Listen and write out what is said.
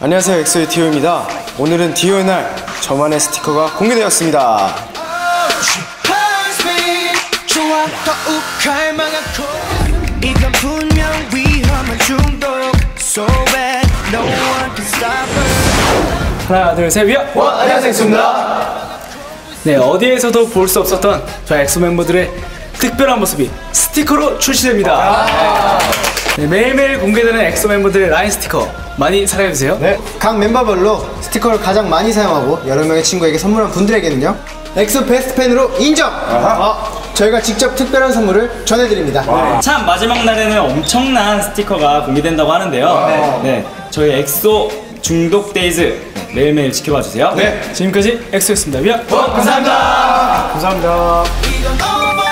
안녕하세요, 엑소의 디오입니다. 오늘은 디오의 날, 저만의 스티커가 공개되었습니다. 이건 분명 위험한 중독. So bad, no one can stop her. 하나, 둘, 셋, 위아! 안녕하세요, 엑소입니다. 네, 어디에서도 볼 수 없었던 저희 엑소 멤버들의 특별한 모습이 스티커로 출시됩니다. 네, 매일매일 공개되는 엑소 멤버들의 라인 스티커 많이 사랑해주세요. 네, 각 멤버별로 스티커를 가장 많이 사용하고 여러 명의 친구에게 선물한 분들에게는요, 엑소 베스트 팬으로 인정! 저희가 직접 특별한 선물을 전해드립니다. 네. 참 마지막 날에는 엄청난 스티커가 공개된다고 하는데요. 네, 저희 엑소 중독 데이즈 매일매일 지켜봐주세요. 네, 지금까지 엑소였습니다. 위아! 감사합니다! 감사합니다.